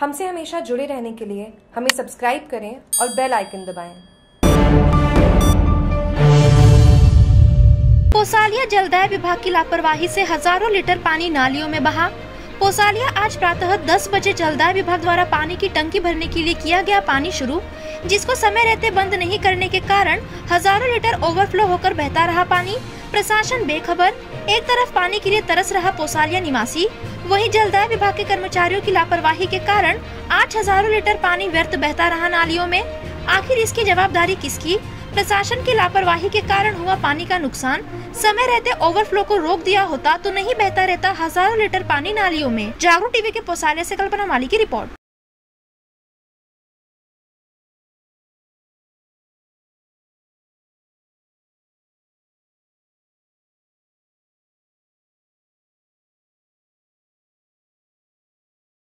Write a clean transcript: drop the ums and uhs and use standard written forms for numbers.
हमसे हमेशा जुड़े रहने के लिए हमें सब्सक्राइब करें और बेल आइकन दबाएं। पोसालिया जलदाय विभाग की लापरवाही से हजारों लीटर पानी नालियों में बहा। पोसालिया आज प्रातः 10 बजे जलदाय विभाग द्वारा पानी की टंकी भरने के लिए किया गया पानी शुरू, जिसको समय रहते बंद नहीं करने के कारण हजारों लीटर ओवरफ्लो होकर बहता रहा पानी। प्रशासन बेखबर, एक तरफ पानी के लिए तरस रहा पोसालिया निवासी, वहीं जलदाय विभाग के कर्मचारियों की लापरवाही के कारण आज हजारों लीटर पानी व्यर्थ बहता रहा नालियों में। आखिर इसकी जवाबदारी किसकी? प्रशासन की लापरवाही के कारण हुआ पानी का नुकसान। समय रहते ओवरफ्लो को रोक दिया होता तो नहीं बहता रहता हजारों लीटर पानी नालियों में। जागरूक टीवी के पोसालिया से कल्पना माली की रिपोर्ट।